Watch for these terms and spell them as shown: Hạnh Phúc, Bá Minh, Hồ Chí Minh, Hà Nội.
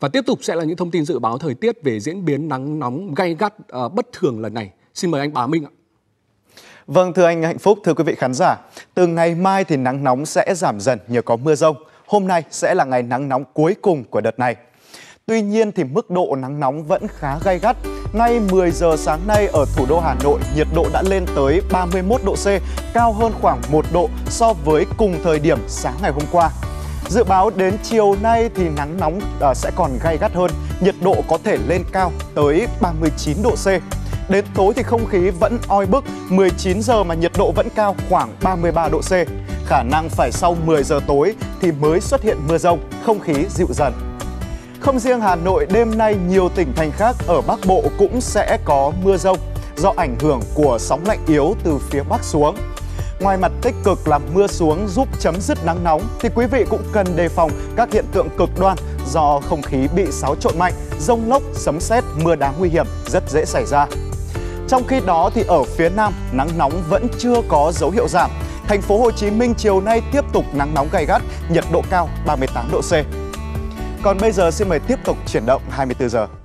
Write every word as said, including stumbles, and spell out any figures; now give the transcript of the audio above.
Và tiếp tục sẽ là những thông tin dự báo thời tiết về diễn biến nắng nóng gay gắt uh, bất thường lần này. Xin mời anh Bá Minh ạ. Vâng, thưa anh Hạnh Phúc, thưa quý vị khán giả. Từ ngày mai thì nắng nóng sẽ giảm dần nhờ có mưa rông. Hôm nay sẽ là ngày nắng nóng cuối cùng của đợt này. Tuy nhiên thì mức độ nắng nóng vẫn khá gay gắt. Ngay mười giờ sáng nay ở thủ đô Hà Nội, nhiệt độ đã lên tới ba mươi mốt độ C, cao hơn khoảng một độ so với cùng thời điểm sáng ngày hôm qua. Dự báo đến chiều nay thì nắng nóng sẽ còn gay gắt hơn, nhiệt độ có thể lên cao tới ba mươi chín độ C. Đến tối thì không khí vẫn oi bức, mười chín giờ mà nhiệt độ vẫn cao khoảng ba mươi ba độ C. Khả năng phải sau mười giờ tối thì mới xuất hiện mưa rông, không khí dịu dần. Không riêng Hà Nội, đêm nay nhiều tỉnh thành khác ở Bắc Bộ cũng sẽ có mưa rông do ảnh hưởng của sóng lạnh yếu từ phía Bắc xuống. Ngoài mặt tích cực là mưa xuống giúp chấm dứt nắng nóng thì quý vị cũng cần đề phòng các hiện tượng cực đoan do không khí bị xáo trộn mạnh, dông lốc, sấm sét, mưa đá nguy hiểm rất dễ xảy ra. Trong khi đó thì ở phía Nam, nắng nóng vẫn chưa có dấu hiệu giảm. Thành phố Hồ Chí Minh chiều nay tiếp tục nắng nóng gay gắt, nhiệt độ cao ba mươi tám độ C. Còn bây giờ xin mời tiếp tục chuyển động hai mươi tư giờ.